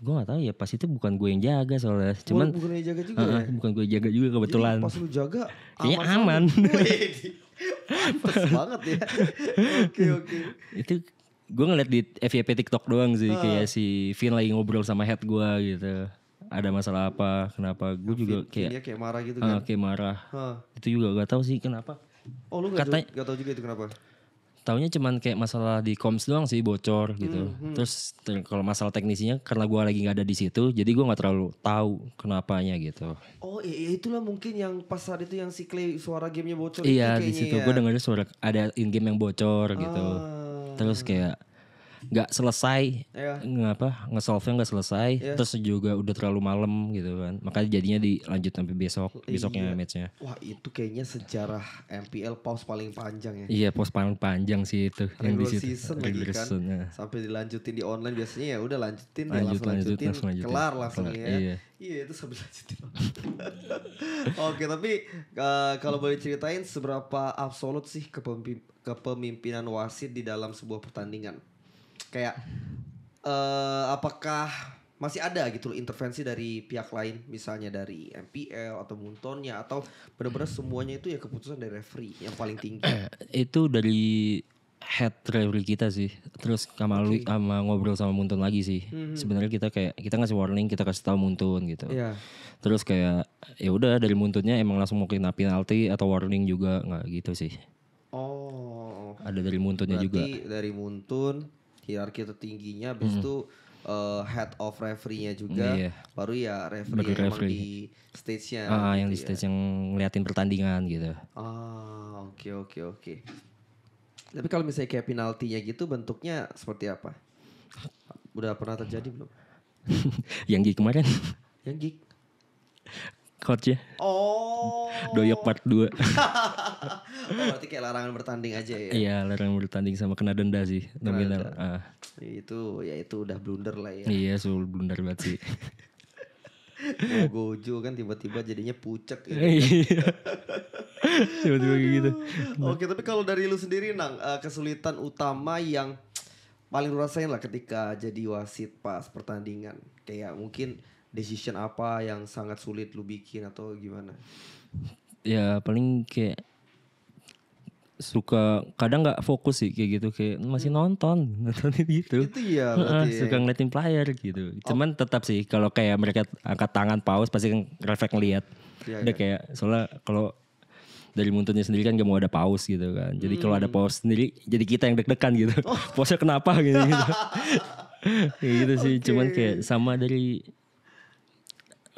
gue nggak tahu ya, pas itu bukan gue yang jaga soalnya, cuman bukan gue jaga juga, uh, ya? Bukan gue jaga juga kebetulan. Jadi pas lu jaga kayaknya aman. Pantes banget ya. Oke oke. Itu gue ngeliat di F Y P TikTok doang sih, uh. kayak si Finn lagi ngobrol sama head gue gitu. Ada masalah apa? Kenapa? Gue juga kayak dia kayak marah gitu kan? Uh, kayak marah. Huh. Itu juga gak tahu sih kenapa. Oh lu gak, Katanya, gak tahu juga itu kenapa? Taunya cuman kayak masalah di comms doang sih bocor gitu. Hmm, hmm. Terus ter- kalau masalah teknisinya karena gue lagi nggak ada di situ, jadi gue nggak terlalu tahu kenapanya gitu. Oh iya itulah mungkin yang pas saat itu yang si Clay suara gamenya bocor. Iya di situ ya. Gue dengarnya suara ada in game yang bocor gitu. Ah. Terus kayak nggak selesai, yeah. ngapa ngesolve-nya nggak selesai. Yeah. Terus juga udah terlalu malam gitu kan. Makanya jadinya dilanjut sampai besok, besoknya iya. matchnya. Wah itu kayaknya sejarah M P L pause paling panjang ya. Iya pause paling panjang sih itu. Regular season lagi kan. Ya. Sampai dilanjutin di online biasanya ya udah lanjutin, lanjut, ya langsung lanjut, lanjutin, langsung lanjutin, kelar langsung kelar, ya. Iya. Iya itu sampai lanjutin. Oke tapi uh, kalau boleh ceritain seberapa absolut sih kepemimp- kepemimpinan wasit di dalam sebuah pertandingan? Kayak uh, apakah masih ada gitu loh intervensi dari pihak lain, misalnya dari M P L atau Moontonnya, atau benar-benar semuanya itu ya keputusan dari referee yang paling tinggi? Itu dari head referee kita sih. Terus sama okay. sama ngobrol sama Moonton lagi sih. Mm-hmm. Sebenarnya kita kayak kita ngasih warning, kita kasih tahu Moonton gitu. Yeah. Terus kayak ya udah dari Moontonnya emang langsung mau kena penalti atau warning juga nggak gitu sih? Oh. Ada dari Moontonnya juga. Berarti dari Moontun. Hierarki tertingginya, abis itu mm. uh, head of referee-nya juga, yeah. baru ya referee yang di stage-nya. Ah, gitu yang di stage ya. Yang ngeliatin pertandingan gitu. Ah, oke okay, oke okay, oke. Okay. Tapi kalau misalnya kayak penaltinya gitu, bentuknya seperti apa? Udah pernah terjadi belum? Yang geek kemarin? Yang geek? Coach-nya. Oh. Doyok part dua. Oh, berarti kayak larangan bertanding aja ya. Iya, larangan bertanding sama kena denda sih. Nominal. Ah. Itu ya itu udah blunder lah ya. Iya, sudah blunder banget sih. Oh, Gojo kan tiba-tiba jadinya pucek gitu. Iya. Tiba-tiba kayak gitu. Oke, tapi kalau dari lu sendiri Nang, kesulitan utama yang paling lu rasain lah ketika jadi wasit pas pertandingan. Kayak mungkin decision apa yang sangat sulit lu bikin atau gimana? Ya paling kayak suka kadang nggak fokus sih kayak gitu, kayak masih nonton nontonin gitu. Itu ya berarti. Suka ngeliatin player gitu. Oh. Cuman tetap sih kalau kayak mereka angkat tangan pause pasti kan refleks ngeliat. Ya, udah ya. Kayak soalnya kalau dari Muntunnya sendiri kan gak mau ada pause gitu kan. Jadi hmm. kalau ada pause sendiri jadi kita yang deg-degan gitu. Oh. Pause-nya kenapa gitu. gitu. Kayak gitu sih. Okay. Cuman kayak sama dari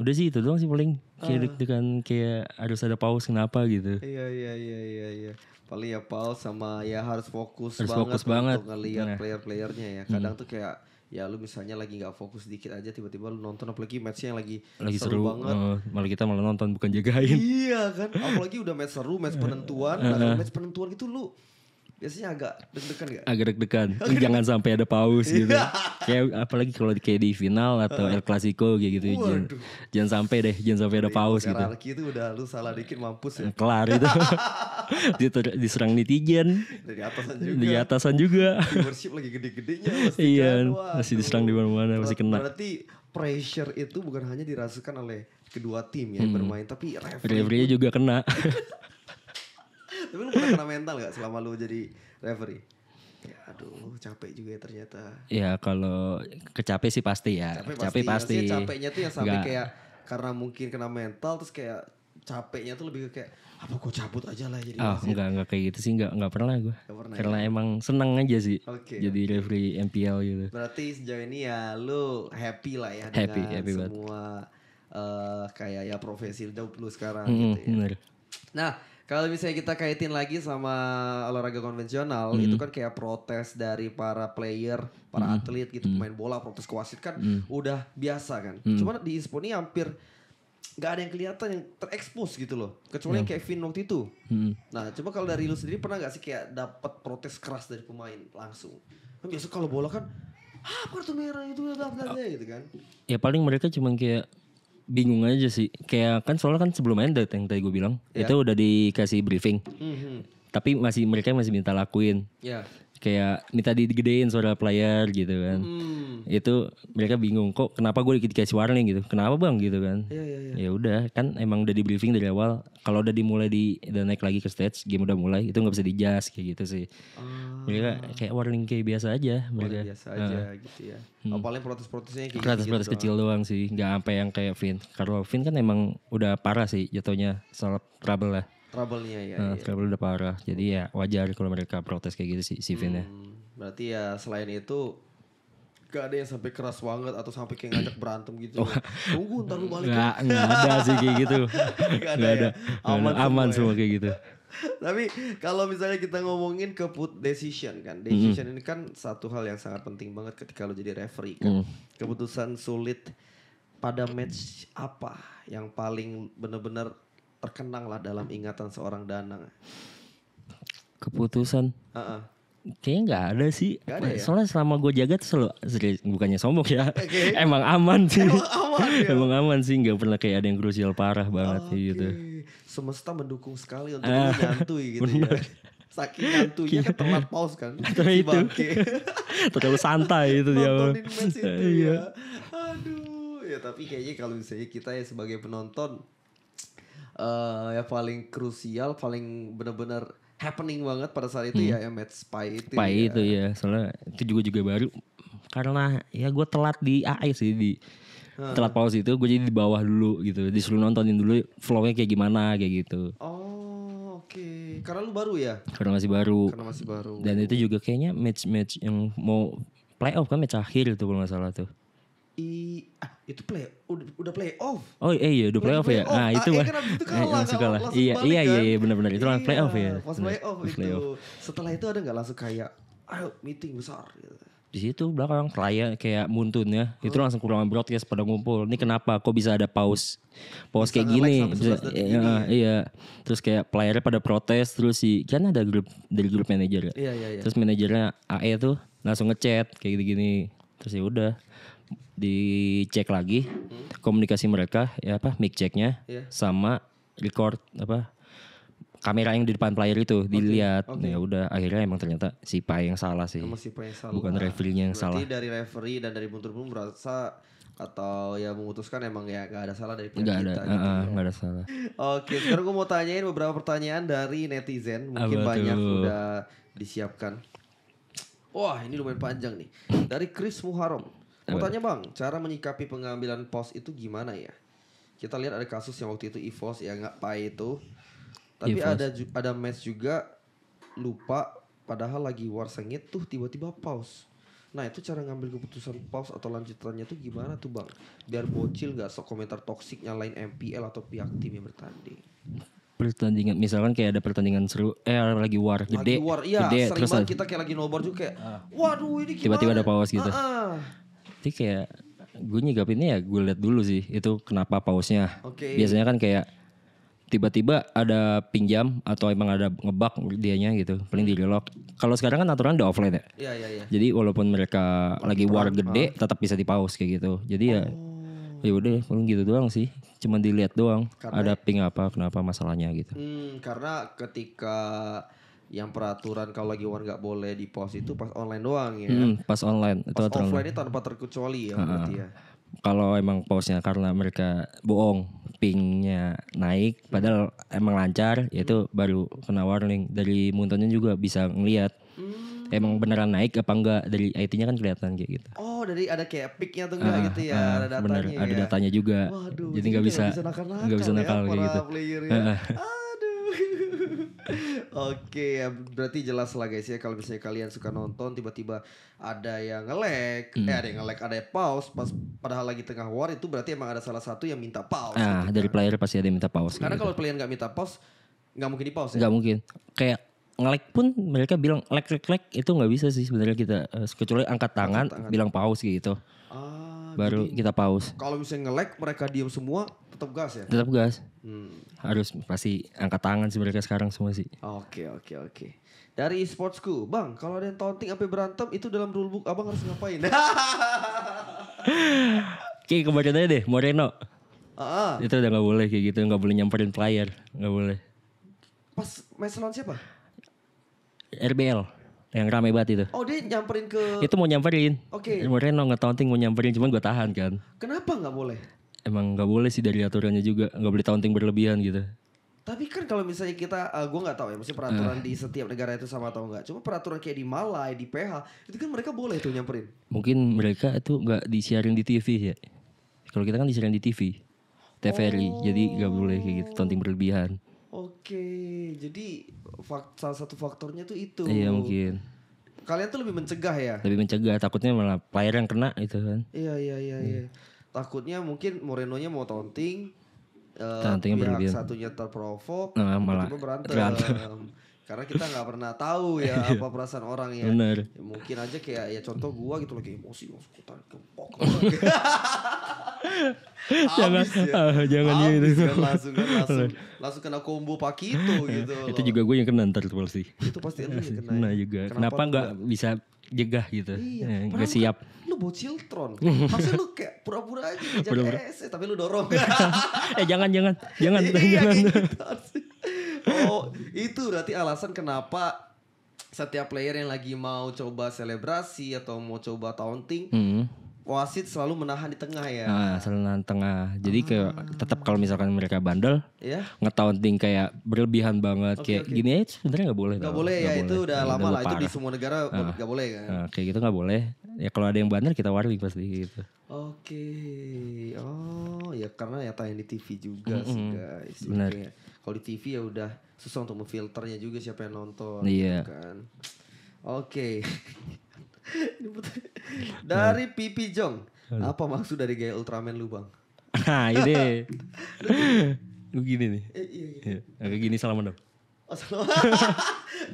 udah sih itu doang sih paling kayak uh. deg-degan kayak harus ada pause kenapa gitu. Iya iya iya iya iya. Paling ya pause sama ya harus fokus harus banget fokus banget untuk ngelihat nah. player-playernya ya. Kadang hmm. tuh kayak ya lu misalnya lagi enggak fokus dikit aja tiba-tiba lu nonton apalagi match-nya yang lagi, lagi seru, seru banget. Uh, malah kita malah nonton bukan jagain. Iya kan. Apalagi udah match seru, match penentuan, uh, uh, nah, match penentuan gitu lu biasanya agak deg-degan gak? Agak deg-degan, jangan sampai ada paus gitu. Kayak apalagi kalau kayak di final atau El Clasico kayak gitu. Jangan, jangan sampai deh, jangan sampai ada paus gitu. Hierarki itu udah lu salah dikit mampus ya. Kelar itu. Diserang netizen. Dari atasan juga. Dari atasan juga. Viewership lagi gede-gedenya. Iya, masih diserang di mana-mana, masih kena. Berarti pressure itu bukan hanya dirasakan oleh kedua tim ya hmm. bermain, tapi referee juga kena. Tapi lu pernah kena mental gak selama lu jadi referee? Ya aduh capek juga ya ternyata. Ya kalau kecapek sih pasti ya. Capek, capek pasti. pasti. Capeknya tuh yang sampai kayak karena mungkin kena mental terus kayak capeknya tuh lebih kayak apa gue cabut aja lah jadi wasit. Oh masih. enggak enggak kayak gitu sih enggak enggak pernah gue. Pernah, karena ya? Emang seneng aja sih okay, jadi okay. referee M P L gitu. Berarti sejauh ini ya lu happy lah ya happy, dengan happy semua uh, kayak ya profesi lu sekarang hmm, gitu ya. Bener. Nah kalau misalnya kita kaitin lagi sama olahraga konvensional, mm. itu kan kayak protes dari para player, para mm. atlet gitu, mm. pemain bola, protes ke wasit kan mm. udah biasa kan. Mm. Cuman di e-sport ini hampir gak ada yang kelihatan yang terekspos gitu loh. Kecuali mm. kayak Finn waktu itu. Mm. Nah coba kalau dari lu sendiri pernah gak sih kayak dapat protes keras dari pemain langsung? Kan biasa kalau bola kan, ah kartu merah itu udah gitu kan. Ya paling mereka cuman kayak bingung aja sih, kayak kan soalnya kan sebelum main yang tadi gue bilang yeah. itu udah dikasih briefing, mm-hmm. tapi masih mereka masih minta lakuin. Yeah. kayak minta digedein suara player gitu kan. Hmm. Itu mereka bingung kok kenapa gue dikasih warning gitu. Kenapa bang gitu kan. Ya, ya, ya. Ya udah kan emang udah di briefing dari awal. Kalau udah dimulai di udah naik lagi ke stage game udah mulai itu nggak bisa dijas kayak gitu sih. Ah. Mereka kayak warning kayak biasa aja. Mereka warning biasa aja uh. gitu ya. Hmm. Oh, paling protes-protesnya kayak protes-protes gitu kecil doang, doang sih. Gak sampai yang kayak Finn. Kalau Finn kan emang udah parah sih jatuhnya soal trouble lah. Trouble-nya ya, nah, ya. Trouble udah parah. Jadi ya wajar kalau mereka protes kayak gitu sih si Finn-nya. Hmm, berarti ya selain itu gak ada yang sampai keras banget atau sampai kayak ngajak berantem gitu. Oh. Tunggu ntar lu balik. Gak, gak ada sih kayak gitu. Gak ada, gak ada. Ya? Aman, aman semua, ya. Semua kayak gitu. Tapi kalau misalnya kita ngomongin ke put decision kan. Decision mm-hmm. ini kan satu hal yang sangat penting banget ketika lu jadi referee kan. Mm. Keputusan sulit pada match apa yang paling benar-benar terkenang lah dalam ingatan seorang Danang. Keputusan? Uh-uh. Kayaknya gak ada sih. Gak ada ya? Soalnya selama gue jaga tuh selalu, bukannya sombong ya. Okay. Emang aman sih. Emang aman ya? Emang aman sih. Gak pernah kayak ada yang krusial parah banget okay. gitu. Semesta mendukung sekali untuk uh, nyantui gitu bener. Ya. Saking nyantuinya kan telat paus kan. Terlalu itu. Terlalu santai itu dia. Nontonin match itu ya. Aduh. Ya tapi kayaknya kalau misalnya kita ya sebagai penonton. Uh, ya paling krusial, paling benar-benar happening banget pada saat itu hmm. ya, ya match Pai itu. Pai ya. Itu ya, soalnya itu juga juga baru karena ya gue telat di A E sih di hmm. telat pause itu gue jadi di bawah dulu gitu, disuruh nontonin dulu flow-nya kayak gimana kayak gitu. Oh oke, okay. Karena lu baru ya? Karena masih baru. Karena masih baru. Dan itu juga kayaknya match-match yang mau playoff kan match akhir itu kalau nggak salah tuh. I ah, itu play udah, udah play off. Oh iya iya udah play off ya. Nah, itu kan langsung kalah. Iya iya iya benar-benar itu langsung play off ya. Pas play off itu. Setelah itu ada enggak langsung kayak ayo meeting besar gitu. Di situ belakang klien kayak Moonton ya. Itu langsung kurang broadcast pada ngumpul. Ini kenapa kok bisa ada pause? Pause kayak gini. Iya. Terus kayak player pada protes terus si kan ada grup dari grup manajer ya. Iya iya iya. Terus manajernya A E tuh langsung ngechat kayak gini-gini. Terus ya udah dicek lagi hmm. komunikasi mereka ya apa mic checknya yeah. sama record apa kamera yang di depan player itu okay. dilihat okay. ya udah akhirnya emang ternyata si Pai yang salah sih si Pai yang salah. Bukan referee-nya yang berarti salah. Berarti dari referee dan dari Buntur pun merasa atau ya memutuskan emang ya gak ada salah dari pihak kita. Gak ada, gitu uh, ya. Gak ada salah. Oke, sekarang gue mau tanyain beberapa pertanyaan dari netizen mungkin Abad banyak tuh. Udah disiapkan. Wah ini lumayan panjang nih dari Chris Muharram. Mau tanya bang, cara menyikapi pengambilan pos itu gimana ya? Kita lihat ada kasus yang waktu itu EVOS ya nggak Pai itu, tapi EVOS. ada ada match juga lupa, padahal lagi war sengit tuh tiba-tiba pause. Nah itu cara ngambil keputusan pause atau lanjutannya tuh gimana tuh bang? Biar bocil nggak sok komentar toksik nyalain M P L atau pihak tim yang bertanding. Pertandingan misalkan kayak ada pertandingan seru eh lagi war gede, lagi war, iya, gede terus kita kayak lagi nobar juga kayak, waduh ini gimana? Tiba-tiba ada pause gitu. Uh-uh. Jadi kayak gue nyikapinnya ya gue lihat dulu sih itu kenapa pausnya. Okay. Biasanya kan kayak tiba-tiba ada pinjam atau emang ada ngebug dianya gitu. Paling di relog. Kalau sekarang kan aturan udah offline ya. Iya, iya, iya. Jadi walaupun mereka Pernyataan. lagi war gede tetap bisa dipaus kayak gitu. Jadi oh. ya ya udah paling gitu doang sih. Cuman dilihat doang karena ada ping apa kenapa masalahnya gitu. Hmm, karena ketika yang peraturan kalau lagi war nggak boleh di pause itu pas online doang ya. Hmm, pas online. Pas itu offline ini tanpa terkecuali ya uh-uh. berarti ya. Kalau emang pausenya karena mereka bohong, pingnya naik, padahal hmm. emang lancar, ya itu hmm. baru kena warning. Dari Moontonnya juga bisa ngelihat hmm. emang beneran naik apa enggak dari I T-nya kan kelihatan kayak gitu. Oh, dari ada kayak peak-nya tuh enggak uh, gitu ya, uh, ada datanya. Bener, ya. Ada datanya juga. Waduh, jadi nggak bisa nggak bisa nakal kayak gitu. Oke, okay, berarti jelas lah guys ya kalau misalnya kalian suka nonton tiba-tiba ada yang nge-lag, hmm. eh ada yang nge-lag, ada yang pause pas padahal lagi tengah war itu berarti emang ada salah satu yang minta pause. Nah, gitu dari kan. Player pasti ada yang minta pause. Karena gitu. Kalau player nggak minta pause, nggak mungkin di pause. Nggak ya? Mungkin. Kayak nge-lag pun mereka bilang lag lag lag itu nggak bisa sih sebenarnya kita kecuali angkat tangan, angkat tangan. Bilang pause gitu. Ah. Baru jadi, kita pause. Kalau misalnya nge-lag mereka diem semua tetap gas ya? Tetap gas. Hmm. Harus pasti angkat tangan sih mereka sekarang semua sih. Oke okay, oke okay, oke. Okay. Dari esportsku, bang kalau ada yang taunting sampai berantem itu dalam rulebook abang harus ngapain? Oke kemarin aja deh Moreno. Uh-huh. Itu udah nggak boleh kayak gitu, nggak boleh nyamperin player, nggak boleh. Pas match lawan siapa? R B L. Yang rame banget itu. Oh, dia nyamperin ke... Itu mau nyamperin. Oke. Okay. Moreno nge-taunting mau nyamperin, cuman gue tahan kan. Kenapa gak boleh? Emang gak boleh sih dari aturannya juga. Gak boleh taunting berlebihan gitu. Tapi kan kalau misalnya kita, uh, gue gak tahu ya, maksudnya peraturan uh. di setiap negara itu sama atau enggak. Cuma peraturan kayak di Malai, di P H, itu kan mereka boleh tuh nyamperin. Mungkin mereka itu gak disiarin di T V ya. Kalau kita kan disiarin di T V. T V R I, oh. Jadi gak boleh kayak gitu, taunting berlebihan. Oke, jadi fakt, salah satu faktornya tuh itu. Iya mungkin. Kalian tuh lebih mencegah ya? Lebih mencegah, takutnya malah player yang kena gitu kan. Iya, iya, iya. Hmm. iya. Takutnya mungkin Morenonya mau taunting. Uh, pihak satunya terprovok, nah, malah berantem. berantem. Karena kita nggak pernah tahu ya apa perasaan orang ya. Bener. Mungkin aja kayak ya contoh gua gitu lagi emosi langsung tarik kepok. Jangan, ya. ah, jangan ya itu. Kan langsung, kan langsung, langsung kena combo Pakito gitu. Itu loh. Juga gue yang kena ntar pasti. Itu pasti yang kena. Nah juga. Kenapa, Kenapa nggak bisa jegah gitu? Iya. Nggak ya, siap. Lu bociltron, maksudnya lu kayak pura-pura aja jadi S, tapi lu dorong. eh jangan jangan jangan. jangan. Oh itu berarti alasan kenapa setiap player yang lagi mau coba selebrasi atau mau coba taunting, hmm. wasit selalu menahan di tengah ya. Nah, selalu menahan tengah. Jadi ah. kayak tetap kalau misalkan mereka bandel, yeah. ngetaunting kayak berlebihan banget okay, kayak okay. gini aja sebenarnya nggak boleh. Nggak boleh gak ya boleh. Itu udah nah, lama udah lah parah. Itu di semua negara nggak ah. boleh kan. Ah, kayak gitu nggak boleh. Ya kalau ada yang bandel kita warning pasti gitu. Oke, okay. oh ya karena ya tayang di T V juga mm-hmm. sih guys. Benar. Kalau di T V ya udah susah untuk memfilternya juga siapa yang nonton. Iya. Kan? Oke. Okay. Dari Pipi Jong, apa maksud dari gaya Ultraman lu bang? Nah ini, lu gini nih. Eh, iya, iya. Kayak gini salaman dong.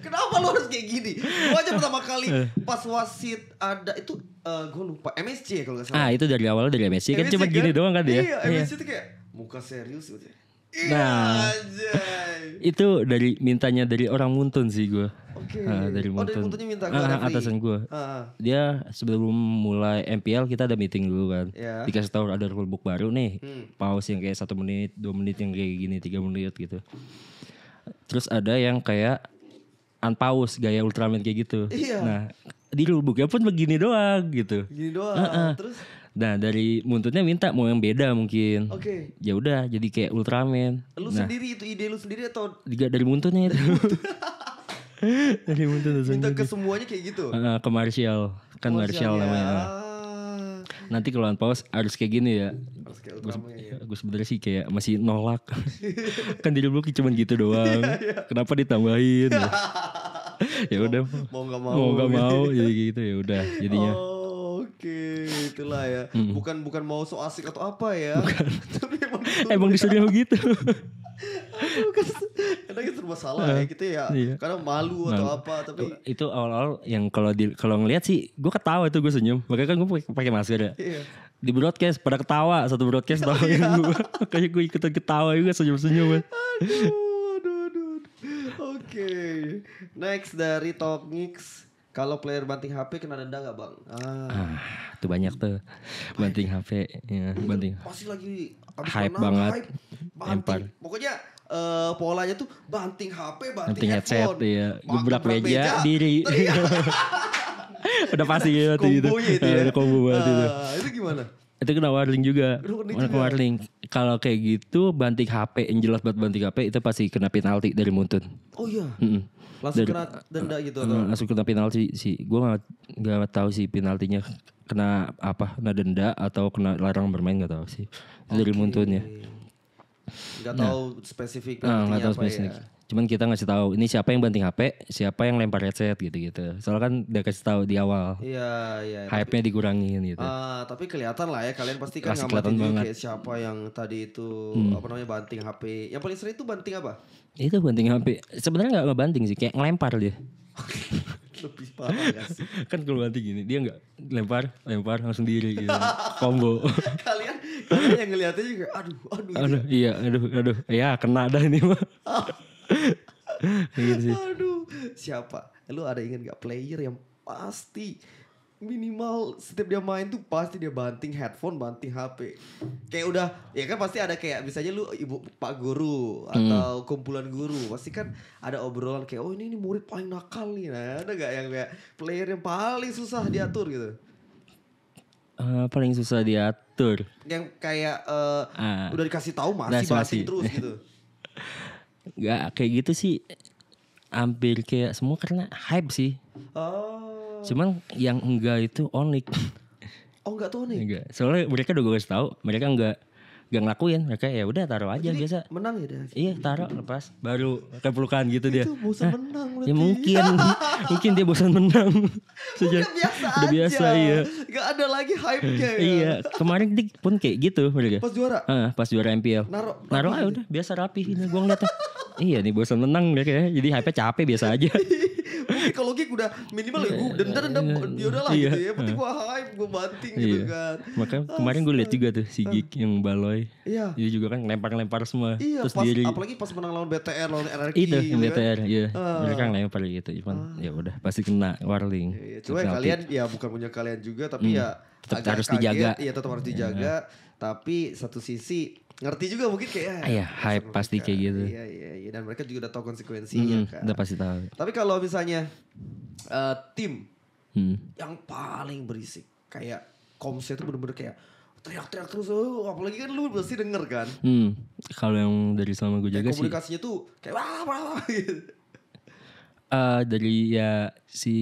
Kenapa lo harus kayak gini? Gue aja pertama kali pas wasit ada itu uh, gue lupa M S C kalau gak salah. Ah itu dari awal dari M S C kan cuma kan? Gini doang kan dia. Iya M S C iya. Tuh kayak muka serius gitu. Nah iya, itu dari mintanya dari orang Moonton sih gue. Oke okay. Nah, dari Moonton. Oh dari Moontonnya minta gue ah, atasan gue ah. Dia sebelum mulai M P L kita ada meeting dulu kan yeah. Dikasih tahu ada rulebook baru nih hmm. Pause yang kayak satu menit dua menit yang kayak gini tiga menit gitu. Terus ada yang kayak unpause gaya Ultraman kayak gitu. Iya. Nah di rulebooknya pun begini doang gitu. Begini doang. Uh-uh. Terus? Nah dari Muntutnya minta mau yang beda mungkin. Oke. Okay. Ya udah jadi kayak Ultraman. Lu nah, sendiri itu ide lu sendiri atau? Juga dari Muntutnya itu. Dari Muntutnya sendiri. Minta ke semuanya kayak gitu. Uh, ke Martial kan Martial namanya. Ya. Nanti kalau unpause harus kayak gini ya. Harus kayak Ultraman ya. Gue sebenernya sih kayak masih nolak. Kan diri bloknya cuman gitu doang. Kenapa ditambahin? Ya, ya udah. Mau nggak mau. Mau nggak mau. Jadi gitu ya udah. Jadinya. Oh, oke, okay. Itulah ya. Mm-mm. Bukan bukan mau so asik atau apa ya. Tapi emang, emang disuruh begitu. Aduh, karena kita serba salah uh, ya gitu ya. Iya. Karena malu atau malu. Apa tapi itu awal-awal yang kalau kalau ngelihat sih gue ketawa itu gue senyum. Makanya kan gue pakai masker ya. Iya. Di broadcast pada ketawa satu broadcast oh, tawain iya. gue. Kayak gue ikutan ketawa juga senyum-senyum. Aduh, aduh, aduh. Oke. Okay. Next dari Talknix. Kalau player banting H P kena denda gak bang? Ah, ah tuh banyak tuh banting H P, ya, banting. Pasti lagi hype banget, lempar. Pokoknya uh, polanya tuh banting H P, banting headset, ya, gebrak meja, diri. Udah pasti gitu itu. Udah combo banget itu. Itu gimana? Itu kena warning juga. Kena warning. Kalau kayak gitu banting H P, yang jelas buat banting H P itu pasti kena penalti dari Muntun. Oh iya. Mm-mm. Langsung dari, kena denda gitu atau? Langsung kena penalti sih. Gue gak, gak tahu sih penaltinya kena apa, kena denda atau kena larang bermain gak tahu sih. Itu okay. Dari Muntun ya. Gak tahu nah, spesifik penaltinya nah, gak tahu apa spesifik. Ya. Cuman kita ngasih tahu ini siapa yang banting H P, siapa yang lempar headset gitu-gitu. Soalnya kan udah kasih tahu di awal. Iya, iya. Hype-nya dikurangin gitu. Ah, tapi kelihatan lah ya kalian pasti kan ngamatin juga kayak siapa yang tadi itu hmm. apa namanya banting H P. Yang paling sering itu banting apa? Itu banting H P. Sebenarnya enggak ngebanting sih, kayak ngelempar dia. Lebih parah gak sih? Kan kalau banting gini, dia enggak lempar, lempar langsung diri gitu. Combo. Kalian kalian yang ngelihatnya juga aduh, aduh. Aduh, gitu. Iya, aduh, aduh. Ya, kena dah ini mah. Aduh siapa lu ada ingat gak player yang pasti minimal setiap dia main tuh pasti dia banting headphone, banting H P. Kayak udah, ya kan pasti ada kayak misalnya lu ibu pak guru atau hmm. kumpulan guru, pasti kan ada obrolan kayak oh ini ini murid paling nakal nih. Nah, ada gak yang kayak player yang paling susah diatur gitu? Uh, paling susah diatur. Yang kayak uh, uh, udah dikasih tahu masih basing terus gitu. Gak kayak gitu sih. Hampir kayak semua karena hype sih. Oh. Cuman yang enggak itu Onik. Oh enggak tuh Onik? Enggak. Soalnya mereka udah gue kasih tau. Mereka enggak enggak ngelakuin. Mereka ya udah taruh aja. Jadi biasa. Menang ya dah? Iya taruh lepas. Baru kepelukan gitu itu dia. Itu bosan nah, menang berarti. Ya mungkin. Mungkin dia bosan menang. Sejak, udah biasa udah biasa aja. Iya. Gak ada lagi hype-nya ya. Iya. Kemarin dik pun kayak gitu mereka. Pas juara? Uh, pas juara M P L. Naruh. Naruh aja udah. Biasa rapi. Ini gue ngeliatnya. Iya nih bosan menang mereka ya. Jadi hype-nya capek biasa aja. Kalau gig udah minimal ya gue dendam-dendam ya udahlah iya. Gitu ya. Penting gue hype, gue banting iya. Gitu kan. Makanya kemarin gue lihat juga tuh si Geek uh. yang baloi. Iya. Dia juga kan lempar-lempar semua. Iya, terus pas, dia apalagi pas menang lawan B T R, lawan R R G. Itu yang gitu B T R, kan. Iya. Uh. Mereka lempar gitu. Cuman uh. ya udah pasti kena warning. Iya, iya. Cuma ya kalian ya bukan punya kalian juga tapi hmm. ya tetap harus kaget, dijaga. Iya, tetap harus dijaga. Iya. Tapi satu sisi ngerti juga mungkin kayak ya, hype pasti kayak gitu. Iya iya iya dan mereka juga udah tahu konsekuensinya hmm, kan. Udah pasti tahu. Tapi kalau misalnya uh, tim hmm. yang paling berisik kayak komsnya itu bener-bener kayak teriak-teriak terus oh, apalagi kan lu pasti denger kan. Hmm. Kalau yang dari selama gue jaga sih komunikasinya tuh kayak wah wah gitu. Uh, dari ya si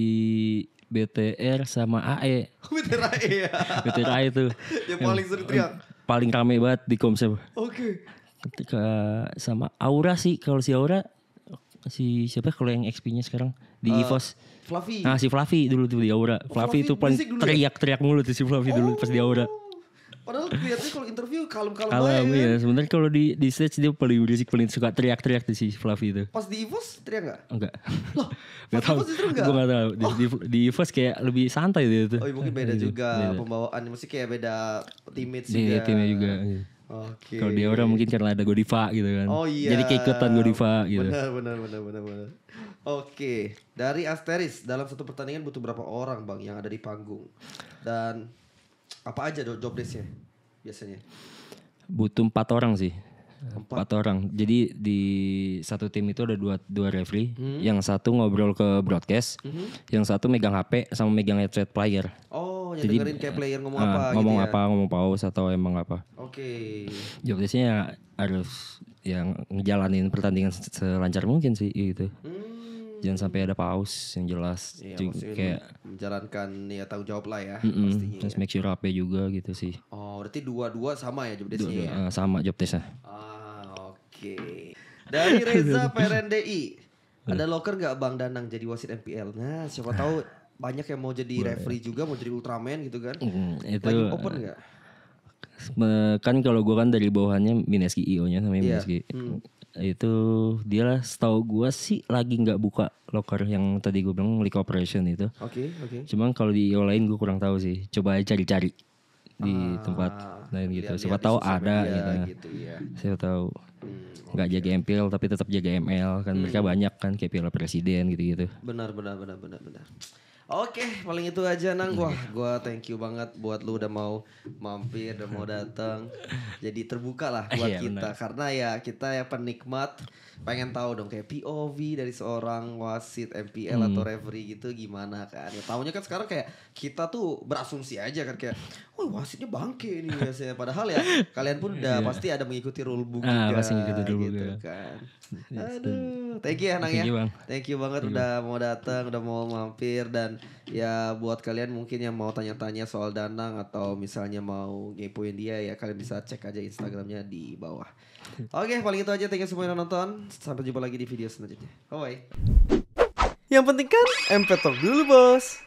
B T R sama A E. B T R A E ya. B T R A E tuh yang paling sering teriak. Paling rame banget di komsel. Oke. Ketika sama Aura sih, kalau si Aura si siapa kalau yang X P-nya sekarang di uh, EVOS. Fluffy. Nah si Fluffy dulu tuh di Aura. Oh, Fluffy itu paling teriak-teriak mulu tuh si Fluffy oh. dulu pas di Aura. Padahal kelihatannya kalau interview kalem-kalem aja. Kalem ya. Sebenarnya kalau di di stage dia paling berisik, paling suka teriak-teriak di si Fluffy itu. Pas di EVOS teriak nggak? Enggak. Loh. Gak tau, gue gak tau, di, oh. di, di EVOS kayak lebih santai dia tuh. Oh mungkin beda gitu, juga beda. Pembawaan, mesti kayak beda teammates juga. Iya teamnya juga. Okay. Kalau di Aura mungkin karena ada Godiva gitu kan. Oh iya. Jadi keikutan Godiva gitu. Benar benar benar benar benar. Oke, okay. Dari Asteris, dalam satu pertandingan butuh berapa orang bang yang ada di panggung? Dan apa aja job desk-nya biasanya? Butuh empat orang sih. Empat orang. Jadi di satu tim itu ada dua dua referee, hmm. yang satu ngobrol ke broadcast, hmm. yang satu megang H P sama megang headset player. Oh, yang jadi dengerin kayak player ngomong uh, apa ngomong gitu ya? Apa, ngomong pause atau emang apa. Oke. Okay. Job desk-nya harus yang ngejalanin pertandingan selancar mungkin sih gitu. Hmm. Jangan sampai ada pause yang jelas. Iya, kayak menjalankan ya tanggung jawab lah ya. Mm-mm. Pastinya. Terus make sure H P juga gitu sih. Oh berarti dua-dua sama ya job desk-nya ya? Uh, sama job desk-nya. Ah oke. Okay. Dari Reza Perendei. Ada loker gak Bang Danang jadi wasit M P L? Nah siapa tahu banyak yang mau jadi referee juga, mau jadi Ultraman gitu kan. Mm, itu, lagi open gak? Kan kalau gue kan dari bawahannya Mineski I O nya namanya yeah. Mineski. Mm. Itu dia lah setahu gue sih lagi nggak buka locker yang tadi gue bilang League Operation itu. Oke okay, oke. Okay. Cuman kalau di I O lain gue kurang tahu sih. Coba cari-cari di ah, tempat lain gitu. Siapa tahu ada gitu. gitu ya. Siapa tahu hmm, nggak okay. jaga M P L tapi tetap jaga M L kan hmm. mereka banyak kan kayak Piala Presiden gitu-gitu. Benar benar benar benar benar. Oke, okay, paling itu aja Nang. Wah, gue thank you banget buat lu udah mau mampir, udah mau datang. Jadi terbuka lah buat yeah, kita bener. Karena ya kita ya penikmat pengen tahu dong kayak P O V dari seorang wasit M P L hmm. atau referee gitu gimana kan. Ya taunya kan sekarang kayak kita tuh berasumsi aja kan kayak, "Wah, wasitnya bangke ini biasanya." Padahal ya kalian pun udah yeah. pasti ada mengikuti rule book ah, juga pasti ngikuti rule book gitu kan. Aduh, thank you ya Nang ya. Thank you banget thank you. udah mau datang, udah mau mampir dan ya buat kalian mungkin yang mau tanya-tanya soal Danang atau misalnya mau ngepoin dia ya kalian bisa cek aja Instagramnya di bawah. Oke okay, paling itu aja, thank you semua yang nonton. Sampai jumpa lagi di video selanjutnya. Bye bye. Yang penting kan M P Talk dulu bos.